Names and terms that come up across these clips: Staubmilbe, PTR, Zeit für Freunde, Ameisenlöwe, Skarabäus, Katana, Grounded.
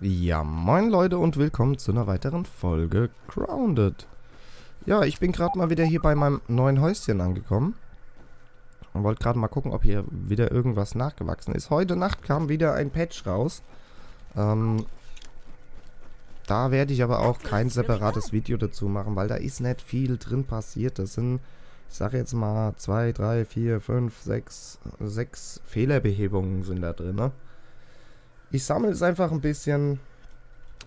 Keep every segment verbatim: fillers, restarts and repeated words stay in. Ja, moin Leute und willkommen zu einer weiteren Folge Grounded. Ja, ich bin gerade mal wieder hier bei meinem neuen Häuschen angekommen. Und wollte gerade mal gucken, ob hier wieder irgendwas nachgewachsen ist. Heute Nacht kam wieder ein Patch raus. Ähm, da werde ich aber auch kein separates Video dazu machen, weil da ist nicht viel drin passiert. Das sind, ich sage jetzt mal, zwei, drei, vier, fünf, sechs, sechs Fehlerbehebungen sind da drin, ne? Ich sammle es einfach ein bisschen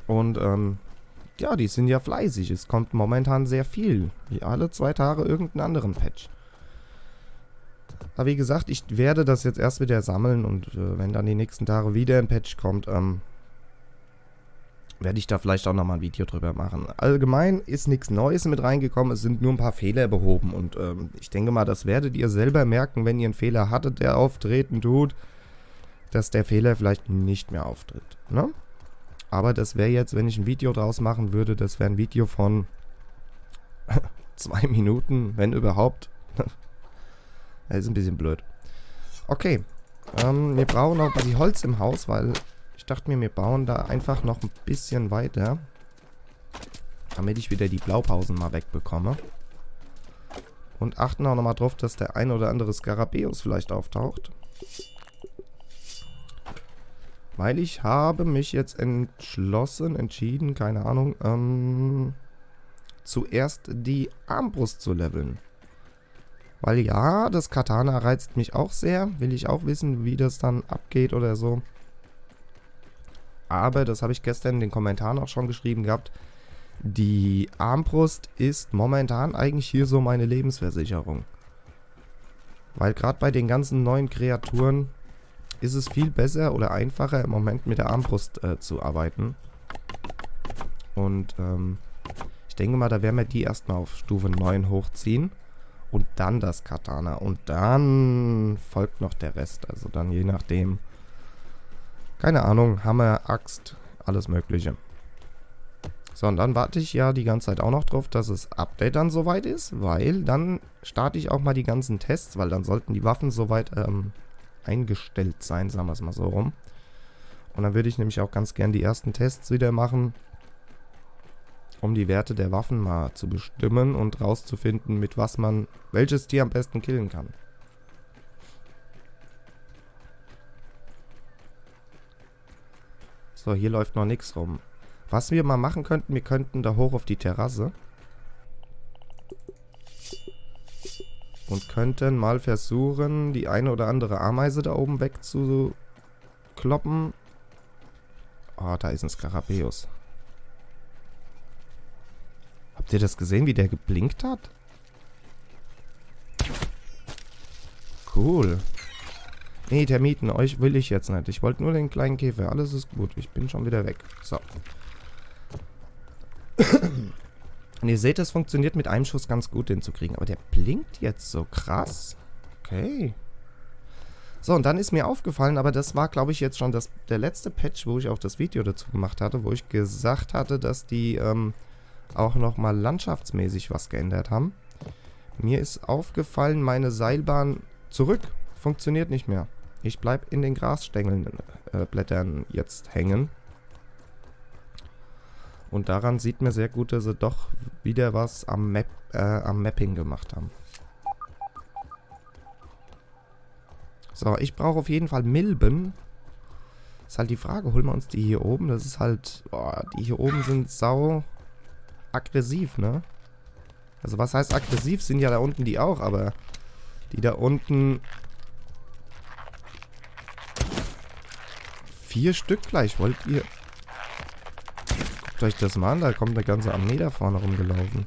und ähm, ja, die sind ja fleißig. Es kommt momentan sehr viel. Wie alle zwei Tage irgendeinen anderen Patch. Aber wie gesagt, ich werde das jetzt erst wieder sammeln und äh, wenn dann die nächsten Tage wieder ein Patch kommt, ähm, werde ich da vielleicht auch nochmal ein Video drüber machen. Allgemein ist nichts Neues mit reingekommen, es sind nur ein paar Fehler behoben und ähm, ich denke mal, das werdet ihr selber merken, wenn ihr einen Fehler hattet, der auftreten tut, dass der Fehler vielleicht nicht mehr auftritt, ne? Aber das wäre jetzt, wenn ich ein Video draus machen würde, das wäre ein Video von zwei Minuten, wenn überhaupt. Das ist ein bisschen blöd. Okay, ähm, wir brauchen noch ein bisschen Holz im Haus, weil ich dachte mir, wir bauen da einfach noch ein bisschen weiter, damit ich wieder die Blaupausen mal wegbekomme. Und achten auch nochmal drauf, dass der ein oder andere Skarabäus vielleicht auftaucht. Weil ich habe mich jetzt entschlossen, entschieden, keine Ahnung, ähm, zuerst die Armbrust zu leveln. Weil ja, das Katana reizt mich auch sehr, will ich auch wissen, wie das dann abgeht oder so. Aber, das habe ich gestern in den Kommentaren auch schon geschrieben gehabt, die Armbrust ist momentan eigentlich hier so meine Lebensversicherung. Weil gerade bei den ganzen neuen Kreaturen ist es viel besser oder einfacher im Moment mit der Armbrust äh, zu arbeiten. Und ähm, ich denke mal, da werden wir die erstmal auf Stufe neun hochziehen. Und dann das Katana. Und dann folgt noch der Rest. Also dann je nachdem. Keine Ahnung, Hammer, Axt, alles mögliche. So, und dann warte ich ja die ganze Zeit auch noch drauf, dass das Update dann soweit ist. Weil dann starte ich auch mal die ganzen Tests. Weil dann sollten die Waffen soweit ähm, eingestellt sein, sagen wir es mal so rum. Und dann würde ich nämlich auch ganz gern die ersten Tests wieder machen, um die Werte der Waffen mal zu bestimmen und rauszufinden, mit was man welches Tier am besten killen kann. So, hier läuft noch nichts rum. Was wir mal machen könnten, wir könnten da hoch auf die Terrasse und könnten mal versuchen, die eine oder andere Ameise da oben wegzukloppen. Ah, oh, da ist ein Skarabäus. Habt ihr das gesehen, wie der geblinkt hat? Cool. Nee, Termiten, euch will ich jetzt nicht. Ich wollte nur den kleinen Käfer. Alles ist gut. Ich bin schon wieder weg. So. Und ihr seht, das funktioniert mit einem Schuss ganz gut, den zu kriegen. Aber der blinkt jetzt so krass. Okay. So, und dann ist mir aufgefallen, aber das war, glaube ich, jetzt schon das, der letzte Patch, wo ich auch das Video dazu gemacht hatte, wo ich gesagt hatte, dass die ähm, auch nochmal landschaftsmäßig was geändert haben. Mir ist aufgefallen, meine Seilbahn zurück funktioniert nicht mehr. Ich bleibe in den Grasstängeln, äh, Blättern jetzt hängen. Und daran sieht man sehr gut, dass sie doch wieder was am, Map, äh, am Mapping gemacht haben. So, ich brauche auf jeden Fall Milben. Ist halt die Frage, holen wir uns die hier oben? Das ist halt, boah, die hier oben sind sau aggressiv, ne? Also was heißt aggressiv? Sind ja da unten die auch, aber die da unten vier Stück gleich. Wollt ihr? Guckt euch das mal an, da kommt eine ganze Armee da vorne rumgelaufen.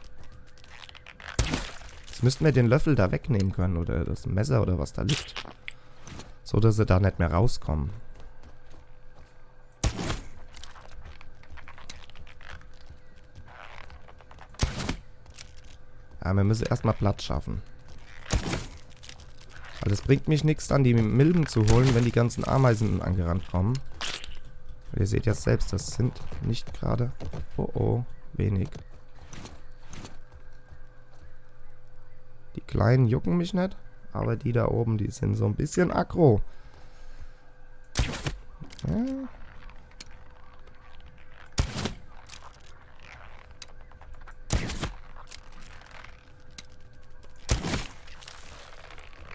Jetzt müssten wir den Löffel da wegnehmen können oder das Messer oder was da liegt. So, dass sie da nicht mehr rauskommen. Ja, wir müssen erstmal Platz schaffen. Weil es bringt mich nichts an, die Milben zu holen, wenn die ganzen Ameisen angerannt kommen. Ihr seht ja selbst, das sind nicht gerade... Oh oh, wenig. Die Kleinen jucken mich nicht, aber die da oben, die sind so ein bisschen aggro. Ja.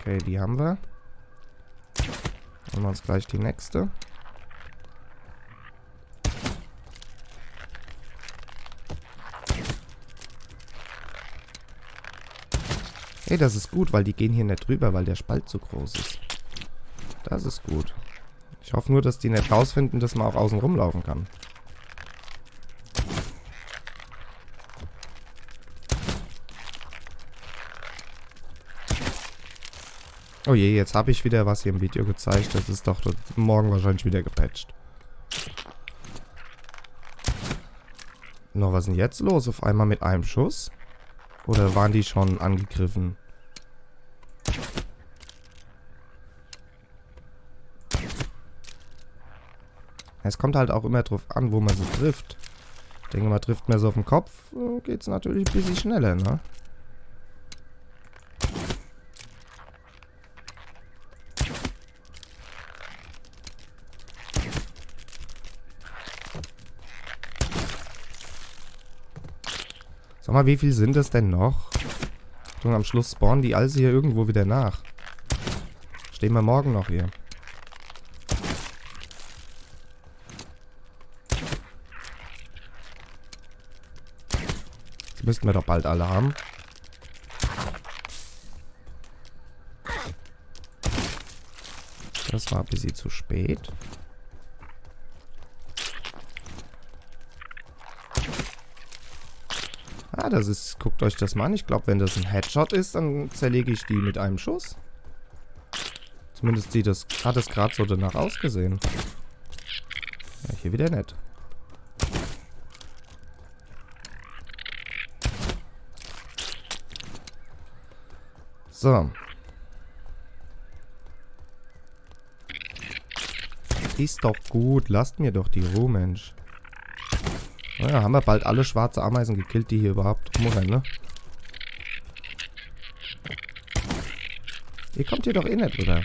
Okay, die haben wir. Holen wir uns gleich die nächste. Hey, das ist gut, weil die gehen hier nicht drüber, weil der Spalt zu groß ist. Das ist gut. Ich hoffe nur, dass die nicht rausfinden, dass man auch außen rumlaufen kann. Oh je, jetzt habe ich wieder was hier im Video gezeigt. Das ist doch morgen wahrscheinlich wieder gepatcht. Noch, was ist denn jetzt los? Auf einmal mit einem Schuss? Oder waren die schon angegriffen? Es kommt halt auch immer drauf an, wo man so trifft. Ich denke, man trifft mehr so auf den Kopf, geht es natürlich ein bisschen schneller, ne? Sag mal, wie viel sind das denn noch? Und am Schluss spawnen die also hier irgendwo wieder nach. Stehen wir morgen noch hier. Die müssten wir doch bald alle haben. Das war ein bisschen zu spät. Ah, das ist, guckt euch das mal an. Ich glaube, wenn das ein Headshot ist, dann zerlege ich die mit einem Schuss. Zumindest sieht das, hat es gerade so danach ausgesehen. Ja, hier wieder nett. So. Ist doch gut. Lasst mir doch die Ruhe, Mensch. Naja, haben wir bald alle schwarze Ameisen gekillt, die hier überhaupt rumrennen, ne? Ihr kommt hier doch eh nicht rüber.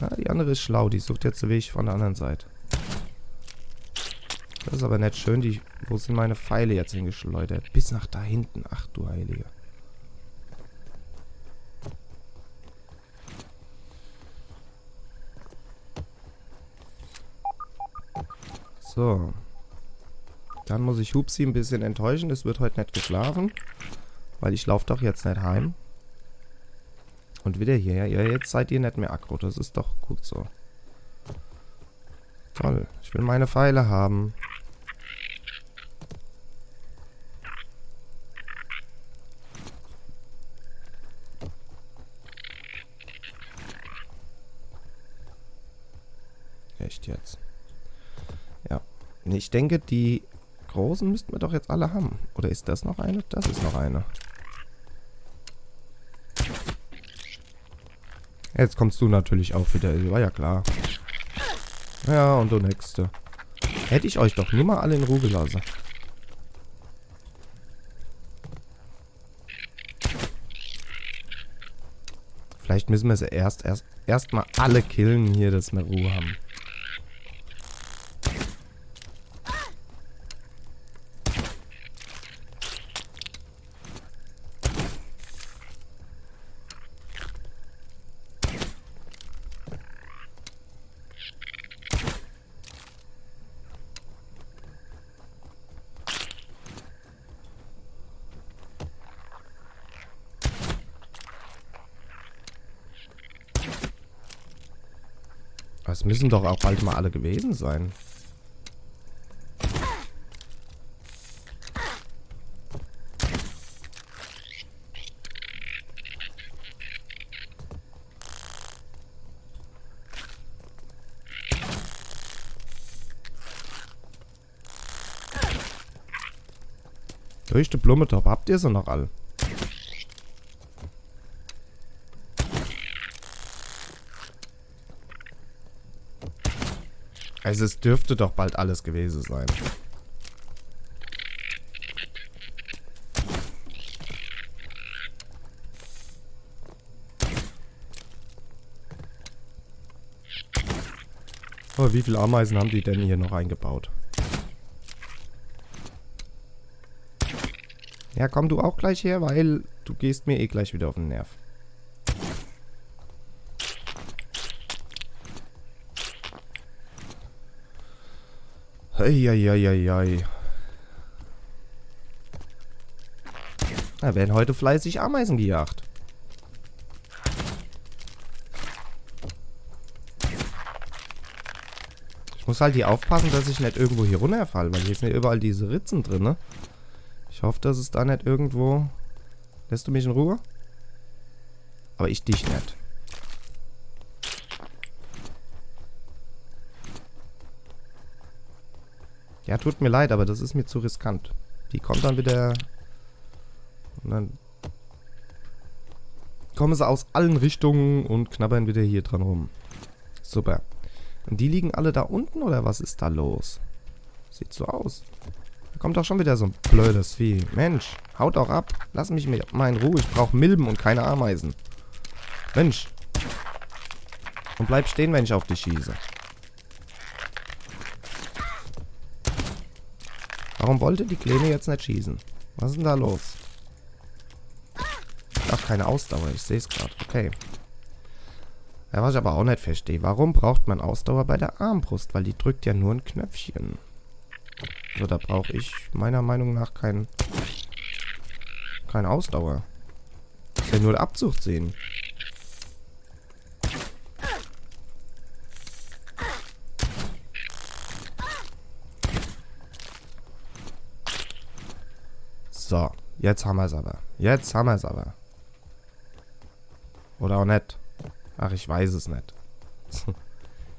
Ja, die andere ist schlau, die sucht jetzt den Weg von der anderen Seite. Das ist aber nicht schön, die, wo sind meine Pfeile jetzt hingeschleudert? Bis nach da hinten, ach du Heilige. So. Dann muss ich Hupsi ein bisschen enttäuschen. Das wird heute nicht geschlafen. Weil ich laufe doch jetzt nicht heim. Und wieder hierher. Ja, jetzt seid ihr nicht mehr aggro. Das ist doch gut so. Toll. Ich will meine Pfeile haben. Echt jetzt? Ja. Ich denke, die Großen müssten wir doch jetzt alle haben. Oder ist das noch eine? Das ist noch eine. Jetzt kommst du natürlich auch wieder. War ja klar. Ja, und du nächste. Hätte ich euch doch nur mal alle in Ruhe gelassen. Vielleicht müssen wir sie erst, erst, erst mal alle killen hier, dass wir Ruhe haben. Das müssen doch auch bald mal alle gewesen sein. Durch die Blumentopf habt ihr sie noch alle. Also es dürfte doch bald alles gewesen sein. Oh, wie viele Ameisen haben die denn hier noch eingebaut? Ja, komm du auch gleich her, weil du gehst mir eh gleich wieder auf den Nerv. Eieieiei. Da werden heute fleißig Ameisen gejagt. Ich muss halt hier aufpassen, dass ich nicht irgendwo hier runterfalle, weil hier sind ja überall diese Ritzen drin, ne? Ich hoffe, dass es da nicht irgendwo... Lässt du mich in Ruhe? Aber ich dich nicht. Ja, tut mir leid, aber das ist mir zu riskant. Die kommt dann wieder... Und dann... kommen sie aus allen Richtungen und knabbern wieder hier dran rum. Super. Und die liegen alle da unten, oder was ist da los? Sieht so aus. Da kommt doch schon wieder so ein blödes Vieh. Mensch, haut doch ab. Lass mich mal in Ruhe. Ich brauche Milben und keine Ameisen. Mensch. Und bleib stehen, wenn ich auf dich schieße. Warum wollte die Kleine jetzt nicht schießen? Was ist denn da los? Ach, keine Ausdauer. Ich sehe es gerade. Okay. Ja, was ich aber auch nicht verstehe. Warum braucht man Ausdauer bei der Armbrust? Weil die drückt ja nur ein Knöpfchen. So, da brauche ich meiner Meinung nach kein, keine Ausdauer. Ich will nur Abzucht sehen. So, jetzt haben wir es aber. Jetzt haben wir es aber. Oder auch nicht. Ach, ich weiß es nicht.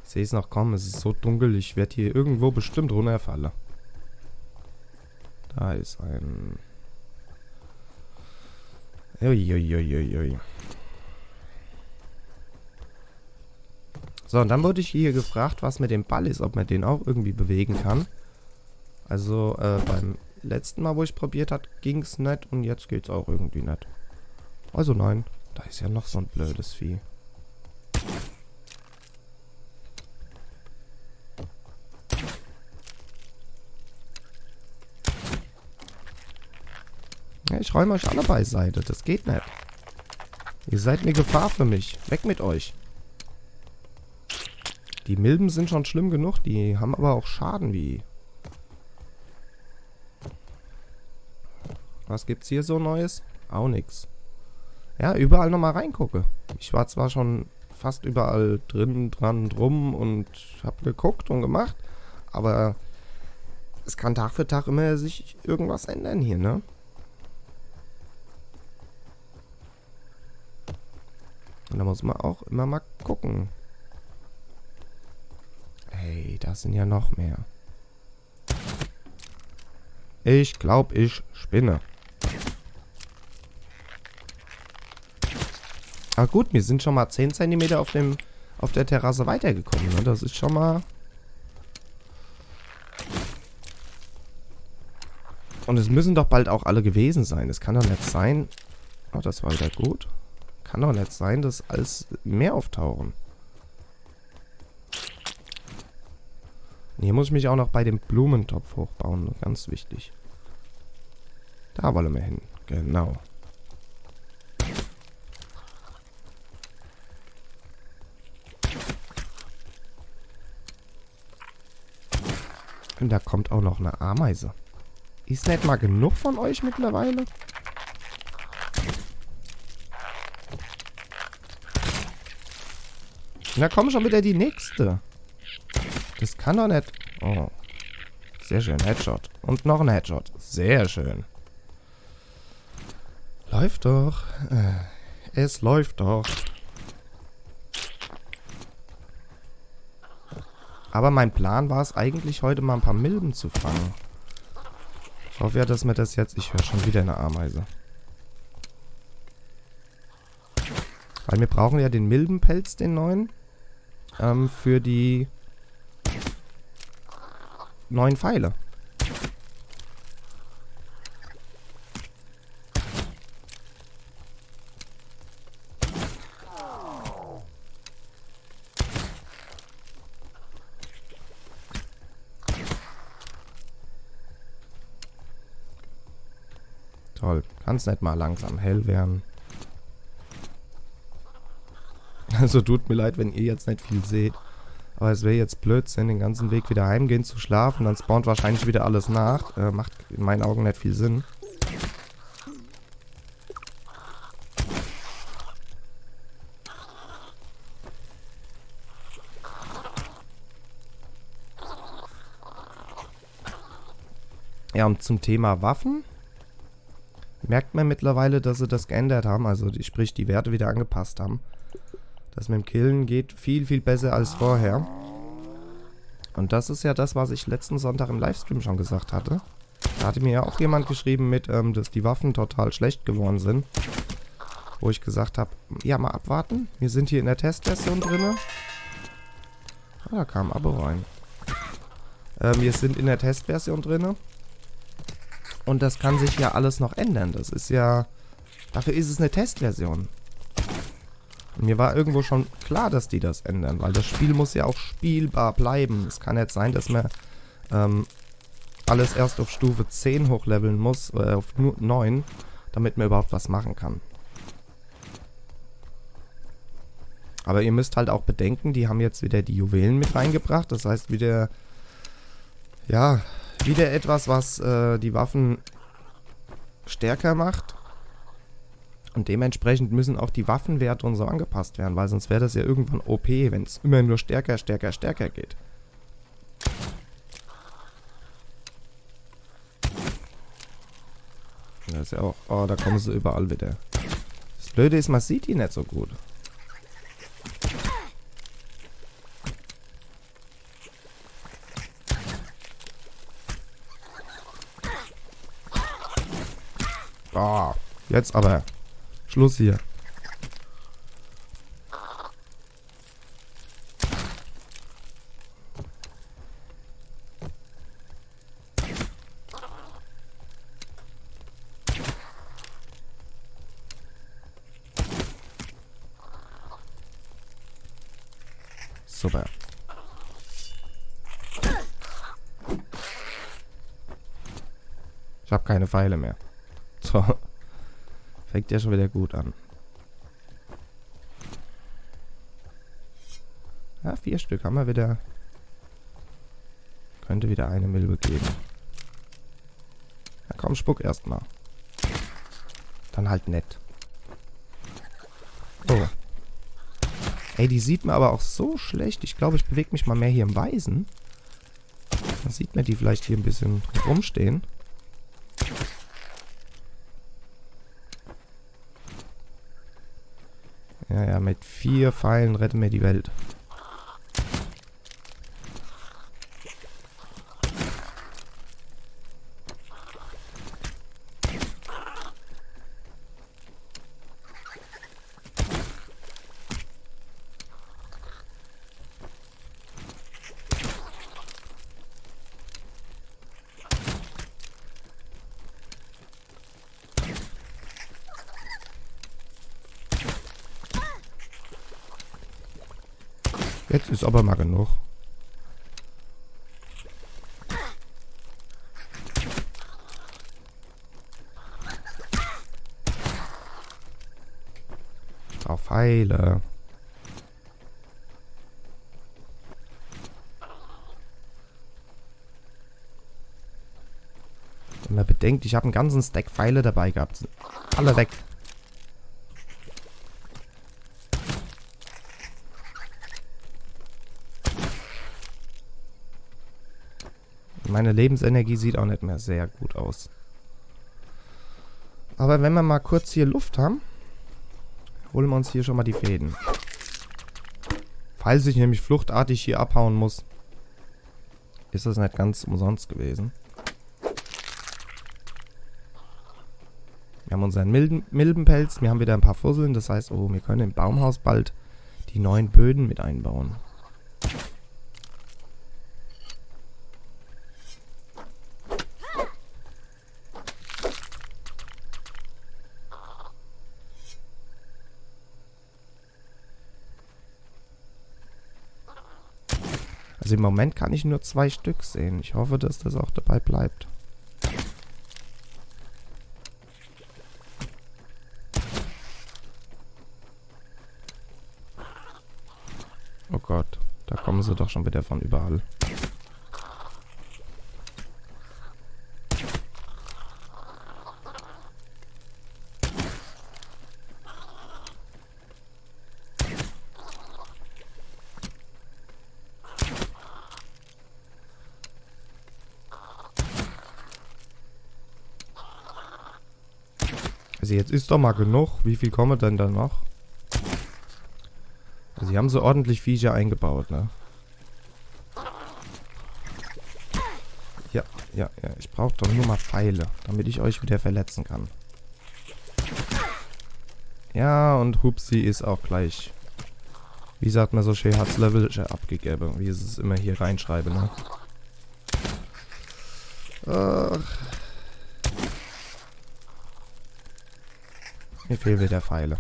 Ich sehe es noch kommen. Es ist so dunkel. Ich werde hier irgendwo bestimmt runterfallen. Da ist ein... Uiuiuiui. So, und dann wurde ich hier gefragt, was mit dem Ball ist. Ob man den auch irgendwie bewegen kann. Also, äh, beim letzten Mal, wo ich probiert habe, ging es nicht. Und jetzt geht es auch irgendwie nicht. Also nein. Da ist ja noch so ein blödes Vieh. Ich räume euch alle beiseite. Das geht nicht. Ihr seid eine Gefahr für mich. Weg mit euch. Die Milben sind schon schlimm genug. Die haben aber auch Schaden wie... Was gibt's hier so Neues? Auch nix. Ja, überall nochmal reingucke. Ich war zwar schon fast überall drin, dran, drum und hab geguckt und gemacht, aber es kann Tag für Tag immer sich irgendwas ändern hier, ne? Und da muss man auch immer mal gucken. Hey, das sind ja noch mehr. Ich glaube, ich spinne. Ah gut, wir sind schon mal zehn Zentimeter auf dem, auf der Terrasse weitergekommen. Ne? Das ist schon mal... Und es müssen doch bald auch alle gewesen sein. Es kann doch nicht sein... Oh, das war wieder gut. Kann doch nicht sein, dass alles mehr auftauchen. Und hier muss ich mich auch noch bei dem Blumentopf hochbauen. Ganz wichtig. Da wollen wir hin. Genau. Und da kommt auch noch eine Ameise. Ist nicht mal genug von euch mittlerweile? Na, komm schon wieder die nächste. Das kann doch nicht... Oh. Sehr schön, Headshot. Und noch ein Headshot. Sehr schön. Läuft doch. Es läuft doch. Aber mein Plan war es eigentlich, heute mal ein paar Milben zu fangen. Ich hoffe ja, dass mir das jetzt... Ich höre schon wieder eine Ameise. Weil wir brauchen ja den Milbenpelz, den neuen. Ähm, für die neuen Pfeile. Toll, kann's nicht mal langsam hell werden. Also tut mir leid, wenn ihr jetzt nicht viel seht. Aber es wäre jetzt Blödsinn, den ganzen Weg wieder heimgehen zu schlafen. Dann spawnt wahrscheinlich wieder alles nach. Äh, macht in meinen Augen nicht viel Sinn. Ja, und zum Thema Waffen merkt man mittlerweile, dass sie das geändert haben. Also die, sprich, die Werte wieder angepasst haben. Das mit dem Killen geht viel, viel besser als vorher. Und das ist ja das, was ich letzten Sonntag im Livestream schon gesagt hatte. Da hatte mir ja auch jemand geschrieben mit, ähm, dass die Waffen total schlecht geworden sind. Wo ich gesagt habe, ja, mal abwarten. Wir sind hier in der Testversion drin. Ah, da kam Abo rein. Ähm, wir sind in der Testversion drin. Und das kann sich ja alles noch ändern. Das ist ja... Dafür ist es eine Testversion. Mir war irgendwo schon klar, dass die das ändern, weil das Spiel muss ja auch spielbar bleiben. Es kann jetzt sein, dass man ähm, alles erst auf Stufe zehn hochleveln muss, äh, auf nur neun, damit man überhaupt was machen kann. Aber ihr müsst halt auch bedenken, die haben jetzt wieder die Juwelen mit reingebracht. Das heißt wieder, ja, wieder etwas, was äh, die Waffen stärker macht. Und dementsprechend müssen auch die Waffenwerte und so angepasst werden, weil sonst wäre das ja irgendwann O P, wenn es immer nur stärker, stärker, stärker geht. Das ist ja auch... Oh, da kommen sie überall wieder. Das Blöde ist, man sieht die nicht so gut. Oh, jetzt aber... Schluss hier. Super. Ich habe keine Pfeile mehr. So. Fängt ja schon wieder gut an. Ja, vier Stück haben wir wieder. Könnte wieder eine Milbe geben. Na komm, spuck erstmal. Dann halt nett. Oh. Ey, die sieht man aber auch so schlecht. Ich glaube, ich bewege mich mal mehr hier im Weisen. Dann sieht man die vielleicht hier ein bisschen rumstehen. Ja, ja, mit vier Pfeilen retten wir die Welt. Jetzt ist aber mal genug. Ich brauche Pfeile. Wenn man bedenkt, ich habe einen ganzen Stack Pfeile dabei gehabt. Sind alle weg. Meine Lebensenergie sieht auch nicht mehr sehr gut aus. Aber wenn wir mal kurz hier Luft haben, holen wir uns hier schon mal die Fäden. Falls ich nämlich fluchtartig hier abhauen muss, ist das nicht ganz umsonst gewesen. Wir haben unseren Milben Milbenpelz, wir haben wieder ein paar Fusseln. Das heißt, oh, wir können im Baumhaus bald die neuen Böden mit einbauen. Also im Moment kann ich nur zwei Stück sehen. Ich hoffe, dass das auch dabei bleibt. Oh Gott. Da kommen sie doch schon wieder von überall. Also jetzt ist doch mal genug. Wie viel kommen denn dann noch? Also sie haben so ordentlich Viecher eingebaut, ne? Ja, ja, ja. Ich brauche doch nur mal Pfeile, damit ich euch wieder verletzen kann. Ja, und Hupsi ist auch gleich. Wie sagt man so schön, hat's Level abgegeben. Wie ich es immer hier reinschreibe, ne? Ach. Mir fehlen wieder Pfeile.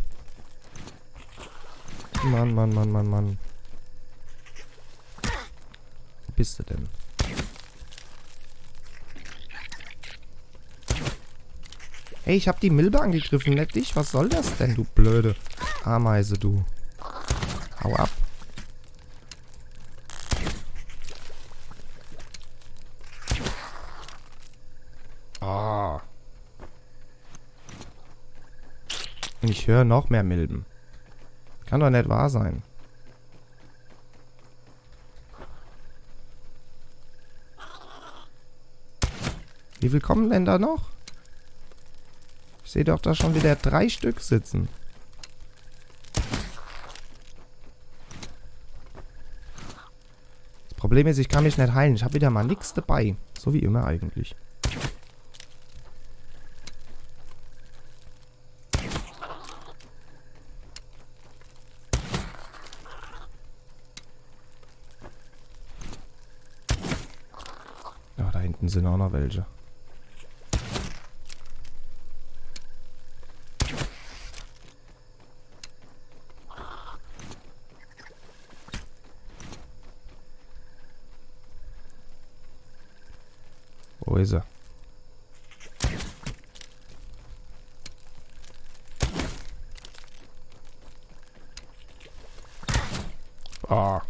Mann, Mann, Mann, Mann, Mann. Wo bist du denn? Hey, ich hab die Milbe angegriffen, nicht dich. Was soll das denn, du blöde Ameise, du? Hau ab. Ah. Und ich höre noch mehr Milben. Kann doch nicht wahr sein. Wie viel kommen denn da noch? Ich sehe doch da schon wieder drei Stück sitzen. Das Problem ist, ich kann mich nicht heilen. Ich habe wieder mal nichts dabei. So wie immer eigentlich. Sind auch noch welche. Wo ist er? Ah.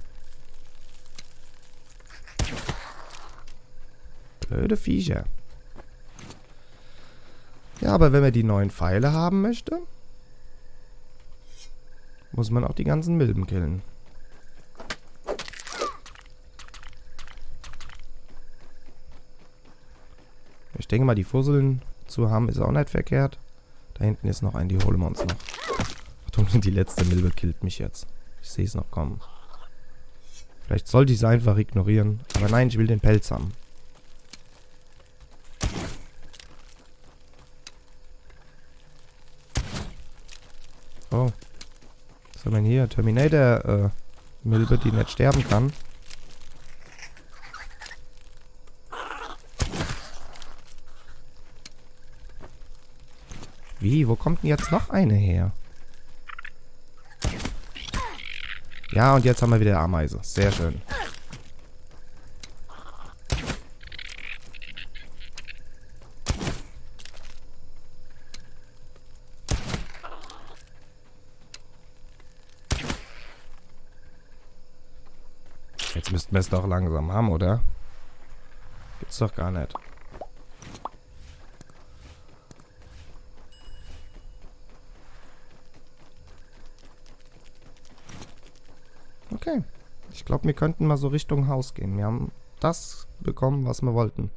Blöde Viecher. Ja, aber wenn man die neuen Pfeile haben möchte, muss man auch die ganzen Milben killen. Ich denke mal, die Fusseln zu haben ist auch nicht verkehrt. Da hinten ist noch ein, die holen wir uns noch. Achtung, die letzte Milbe killt mich jetzt. Ich sehe es noch kommen. Vielleicht sollte ich sie einfach ignorieren. Aber nein, ich will den Pelz haben. Oh. Was haben wir denn hier? Terminator, äh, Milbe, die nicht sterben kann. Wie? Wo kommt denn jetzt noch eine her? Ja, und jetzt haben wir wieder Ameise. Sehr schön. Jetzt müssten wir es doch langsam haben, oder? Gibt's doch gar nicht. Okay. Ich glaube, wir könnten mal so Richtung Haus gehen. Wir haben das bekommen, was wir wollten.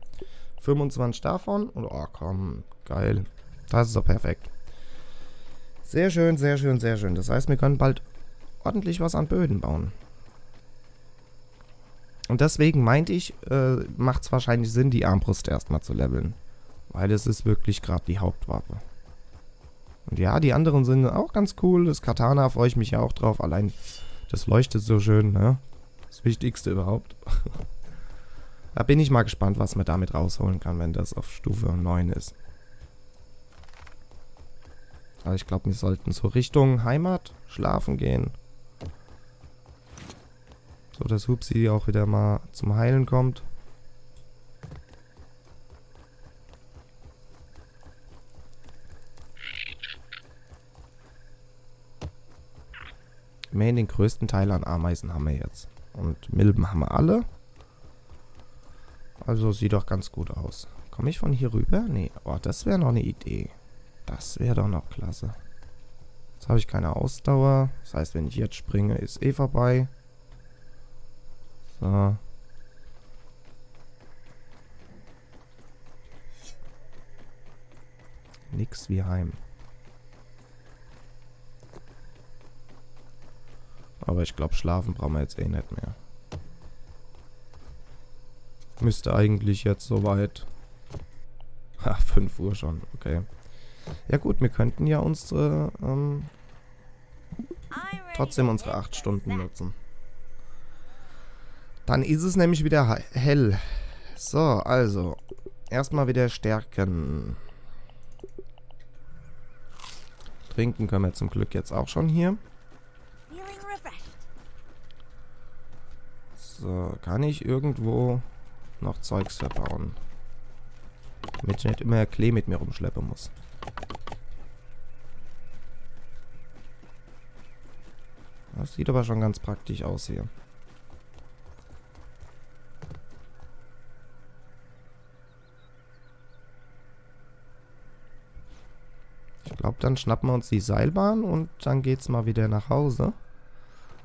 fünfundzwanzig davon. Und oh, komm. Geil. Das ist doch perfekt. Sehr schön, sehr schön, sehr schön. Das heißt, wir können bald ordentlich was an Böden bauen. Und deswegen meinte ich, äh, macht es wahrscheinlich Sinn, die Armbrust erstmal zu leveln. Weil es ist wirklich gerade die Hauptwaffe. Und ja, die anderen sind auch ganz cool. Das Katana freue ich mich ja auch drauf. Allein das leuchtet so schön, ne? Das Wichtigste überhaupt. Da bin ich mal gespannt, was man damit rausholen kann, wenn das auf Stufe neun ist. Aber ich glaube, wir sollten so Richtung Heimat schlafen gehen. So, dass Hupsi auch wieder mal zum Heilen kommt. Immerhin den größten Teil an Ameisen haben wir jetzt. Und Milben haben wir alle. Also sieht doch ganz gut aus. Komme ich von hier rüber? Nee. Oh, das wäre noch eine Idee. Das wäre doch noch klasse. Jetzt habe ich keine Ausdauer. Das heißt, wenn ich jetzt springe, ist eh vorbei. So. Nix wie heim. Aber ich glaube, schlafen brauchen wir jetzt eh nicht mehr. Müsste eigentlich jetzt soweit... Ha, fünf Uhr schon, okay. Ja gut, wir könnten ja unsere... Ähm, trotzdem unsere acht Stunden nutzen. Dann ist es nämlich wieder hell. So, also. Erstmal wieder stärken. Trinken können wir zum Glück jetzt auch schon hier. So, kann ich irgendwo noch Zeugs verbauen? Damit ich nicht immer Klee mit mir rumschleppen muss. Das sieht aber schon ganz praktisch aus hier. Ich glaube, dann schnappen wir uns die Seilbahn und dann geht's mal wieder nach Hause.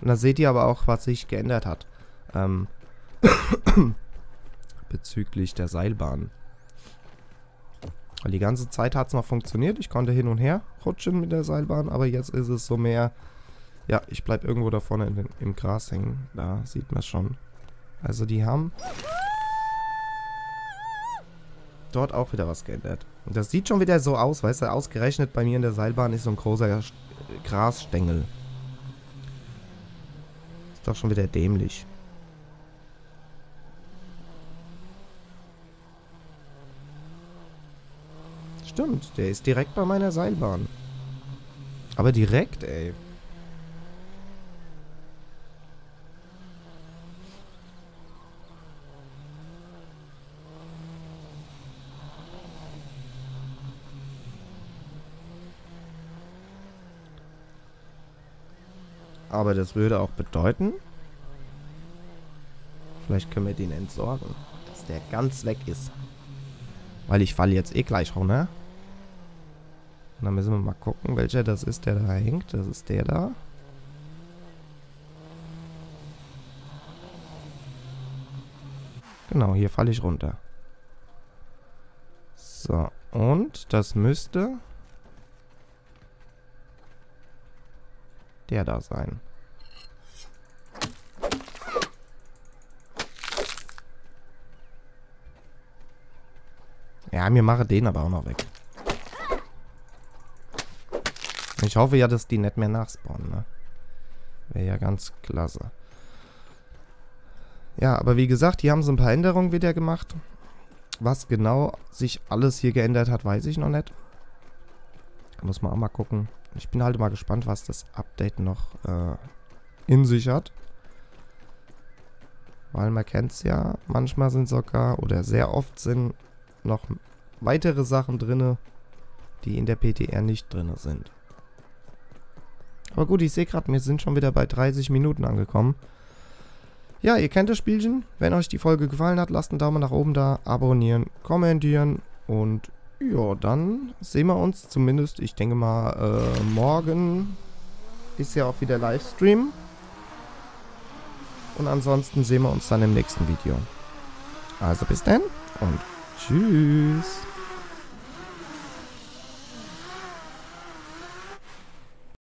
Und dann seht ihr aber auch, was sich geändert hat. Ähm, bezüglich der Seilbahn. Weil die ganze Zeit hat es noch funktioniert. Ich konnte hin und her rutschen mit der Seilbahn, aber jetzt ist es so mehr... Ja, ich bleibe irgendwo da vorne in den, im Gras hängen. Da sieht man es schon. Also die haben... dort auch wieder was geändert. Und das sieht schon wieder so aus, weißt du, ausgerechnet bei mir in der Seilbahn ist so ein großer Grasstängel. Ist doch schon wieder dämlich. Stimmt, der ist direkt bei meiner Seilbahn. Aber direkt, ey. Aber das würde auch bedeuten, vielleicht können wir den entsorgen, dass der ganz weg ist. Weil ich falle jetzt eh gleich runter. Und dann müssen wir mal gucken, welcher das ist, der da hängt. Das ist der da. Genau, hier falle ich runter. So, und das müsste der da sein. Ja, mir mache den aber auch noch weg. Ich hoffe ja, dass die nicht mehr nachspawnen, ne? Wäre ja ganz klasse. Ja, aber wie gesagt, hier haben sie ein paar Änderungen wieder gemacht. Was genau sich alles hier geändert hat, weiß ich noch nicht. Muss man auch mal gucken. Ich bin halt mal gespannt, was das Update noch äh, in sich hat. Weil man kennt es ja, manchmal sind sogar, oder sehr oft sind noch weitere Sachen drin, die in der P T R nicht drin sind. Aber gut, ich sehe gerade, wir sind schon wieder bei dreißig Minuten angekommen. Ja, ihr kennt das Spielchen. Wenn euch die Folge gefallen hat, lasst einen Daumen nach oben da, abonnieren, kommentieren und ja, dann sehen wir uns zumindest, ich denke mal, äh, morgen ist ja auch wieder Livestream. Und ansonsten sehen wir uns dann im nächsten Video. Also bis dann und tschüss.